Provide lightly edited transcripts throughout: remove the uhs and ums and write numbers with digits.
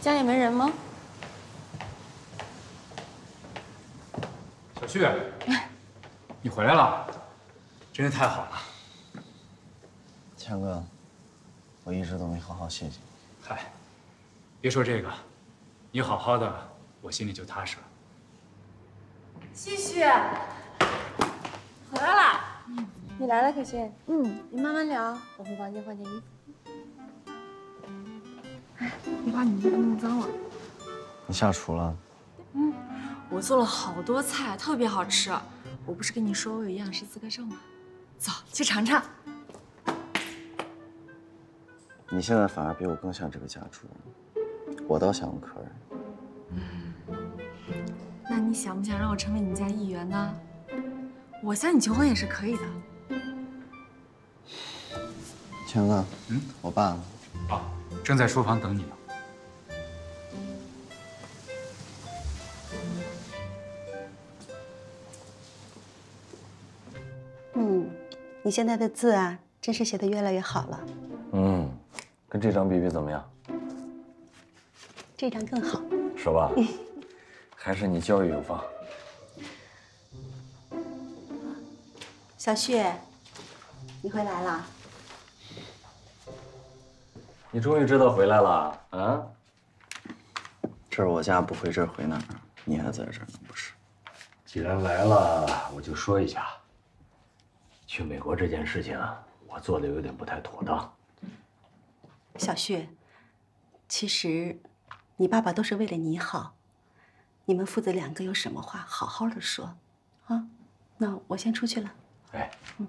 家里没人吗？小旭，你回来了，真是太好了。强哥，我一直都没好好谢谢你。嗨，别说这个，你好好的，我心里就踏实了。旭旭，回来了。嗯，你来了，可心。嗯，你慢慢聊，我回房间换件衣服。 哎，你把你衣服弄脏了。你下厨了？嗯，我做了好多菜，特别好吃。我不是跟你说我有营养师资格证吗？走，去尝尝。你现在反而比我更像这个家主，我倒像个客人。嗯，那你想不想让我成为你们家一员呢？我向你求婚也是可以的。强哥，嗯，我爸呢？啊。 正在书房等你呢。嗯，你现在的字啊，真是写得越来越好了。嗯，跟这张比比怎么样？这张更好。是吧？还是你教育有方。小旭，你回来了。 你终于知道回来了啊！这是我家，不回这儿回哪儿？你还在这儿呢，不是？既然来了，我就说一下，去美国这件事情，我做的有点不太妥当。小旭，其实你爸爸都是为了你好，你们父子两个有什么话好好的说啊？那我先出去了。哎，嗯。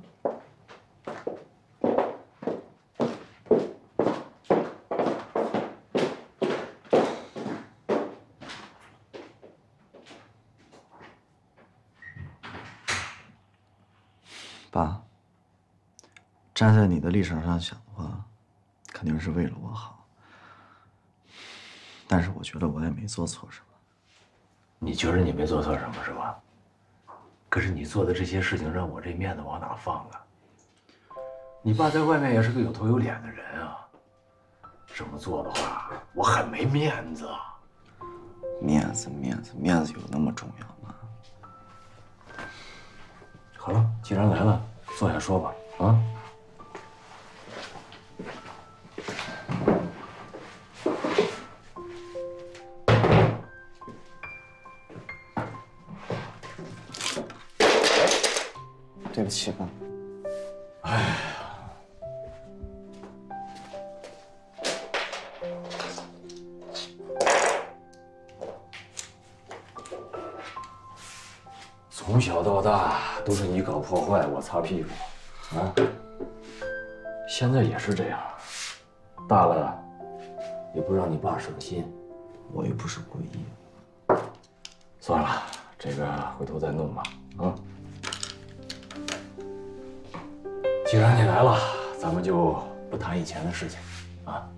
爸，站在你的立场上想的话，肯定是为了我好。但是我觉得我也没做错什么。你觉得你没做错什么是吧？可是你做的这些事情，让我这面子往哪放啊？你爸在外面也是个有头有脸的人啊，这么做的话，我很没面子。面子，面子，面子有那么重要吗？ 好了，既然来了，坐下说吧。啊，对不起吧。哎呀，从小到大。 都是你搞破坏，我擦屁股，啊！现在也是这样，大了也不让你爸省心，我又不是故意的。算了，这个回头再弄吧，啊！既然你来了，咱们就不谈以前的事情，啊，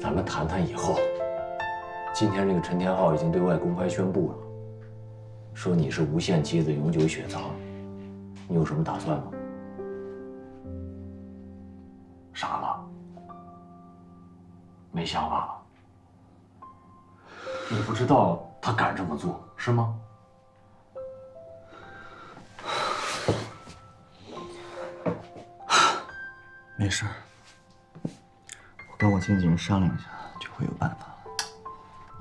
咱们谈谈以后。今天这个陈天昊已经对外公开宣布了。 说你是无限妻子，永久雪藏，你有什么打算吗？傻了，没想法了。你不知道他敢这么做是吗？没事儿，我跟我经纪人商量一下，就会有办法。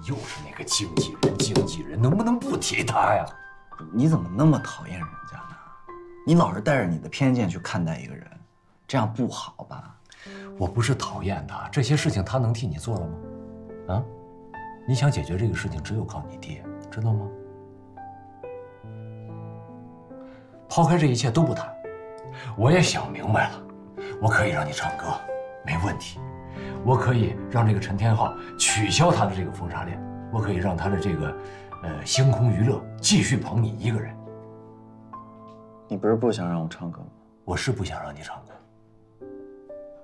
又是那个经纪人，经纪人能不能不提他呀？你怎么那么讨厌人家呢？你老是带着你的偏见去看待一个人，这样不好吧？我不是讨厌他，这些事情他能替你做了吗？啊？你想解决这个事情，只有靠你爹，知道吗？抛开这一切都不谈，我也想明白了，我可以让你唱歌，没问题。 我可以让这个陈天昊取消他的这个封杀令，我可以让他的这个，星空娱乐继续捧你一个人。你不是不想让我唱歌吗？我是不想让你唱歌，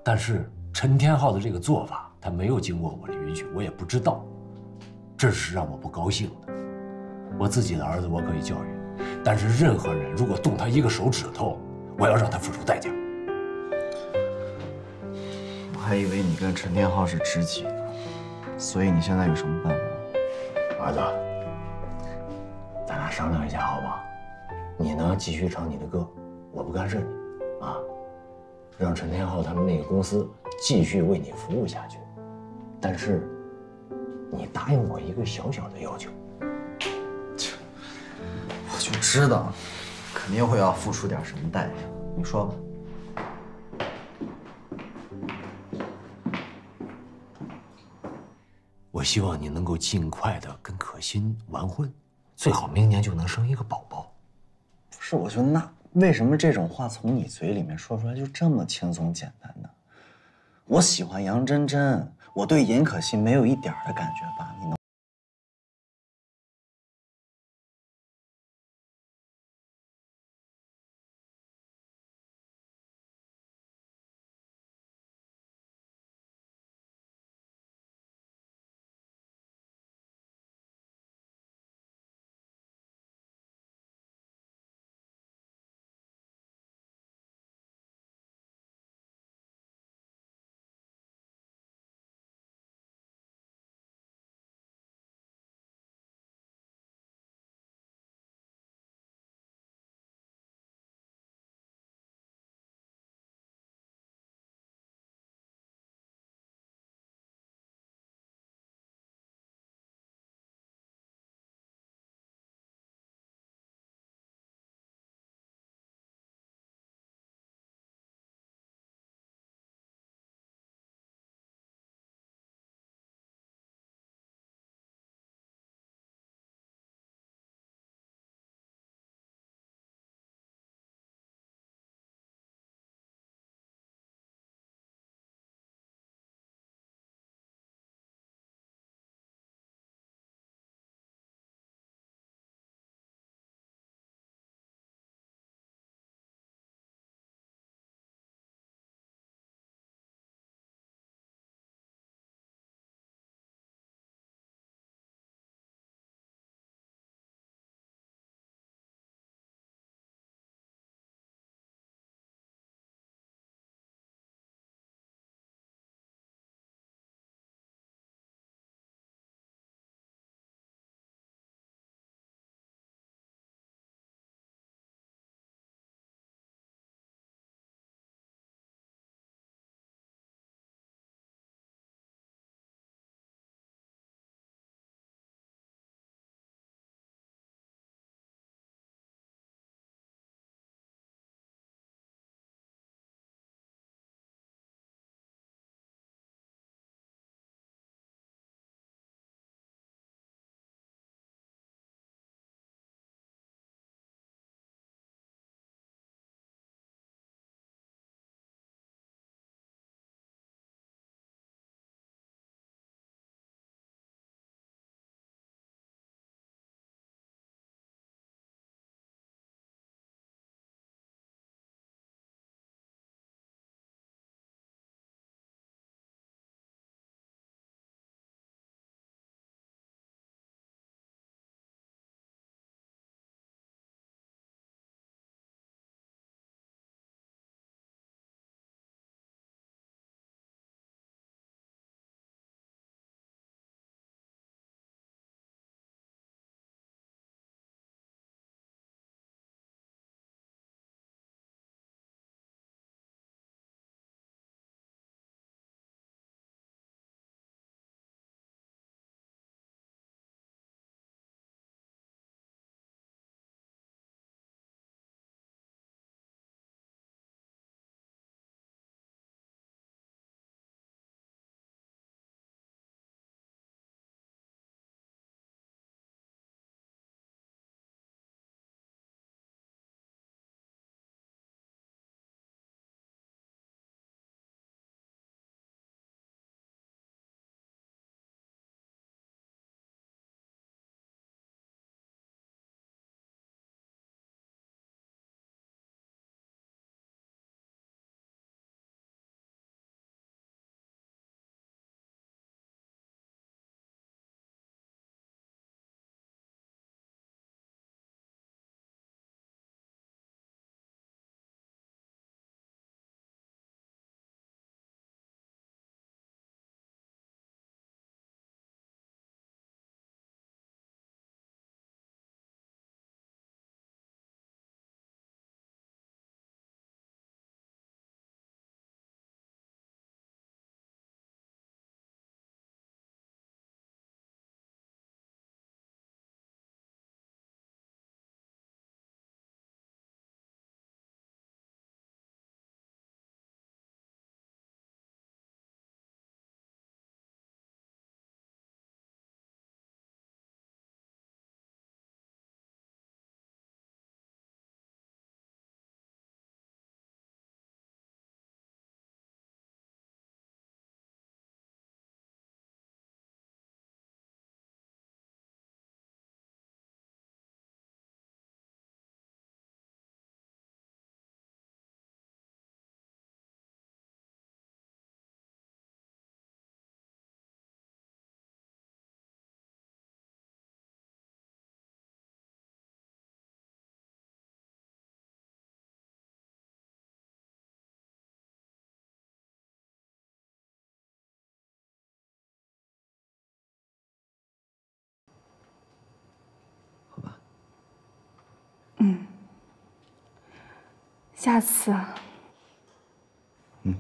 但是陈天昊的这个做法，他没有经过我的允许，我也不知道，这是让我不高兴的。我自己的儿子我可以教育，但是任何人如果动他一个手指头，我要让他付出代价。 我还以为你跟陈天昊是知己呢，所以你现在有什么办法？儿子，咱俩商量一下好不好？你呢，继续唱你的歌，我不干涉你，啊，让陈天昊他们那个公司继续为你服务下去。但是，你答应我一个小小的要求。切，我就知道，肯定会要付出点什么代价。你说吧。 我希望你能够尽快的跟可心完婚，最好明年就能生一个宝宝。不是，我就那为什么这种话从你嘴里面说出来就这么轻松简单呢？我喜欢杨真真，我对尹可心没有一点的感觉吧？你能？嗯，下次啊。嗯。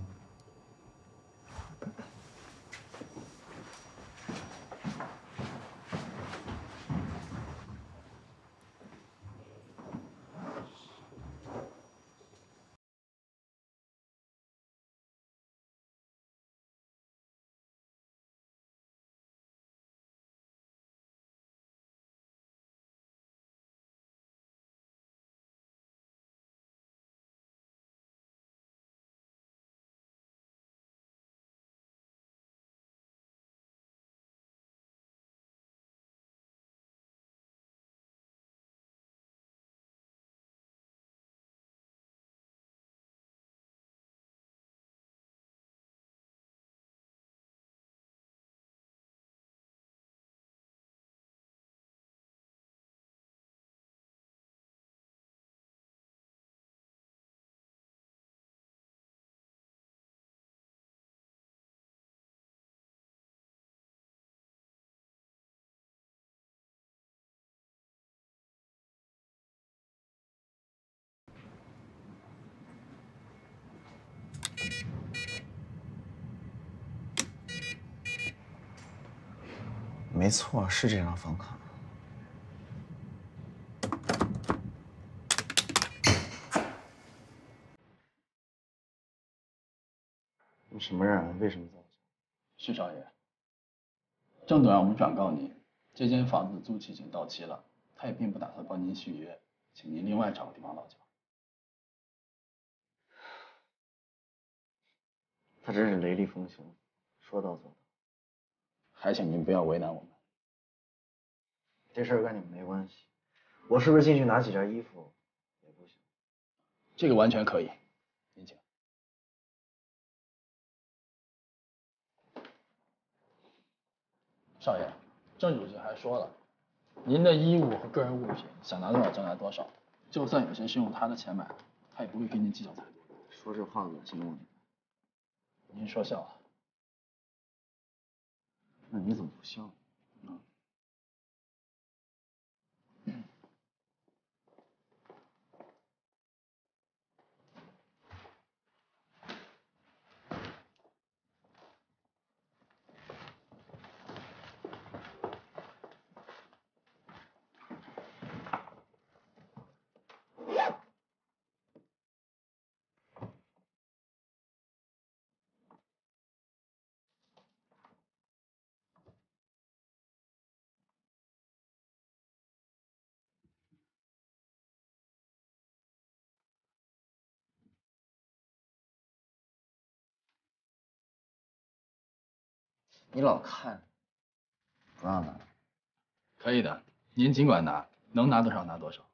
没错，是这张房卡。你什么人啊？为什么在这？市少爷，郑董让我们转告您，这间房子租期已经到期了，他也并不打算帮您续约，请您另外找个地方落脚。他真是雷厉风行，说到做到。还请您不要为难我们。这事儿跟你们没关系，我是不是进去拿几件衣服也不行？这个完全可以，您请。少爷，郑主席还说了，您的衣物和个人物品想拿多少就拿多少，就算有些是用他的钱买，他也不会跟您计较太多。说这话恶心我。您说笑啊？那你怎么不笑呢？你老看，不让拿，可以的，您尽管拿，能拿多少拿多少。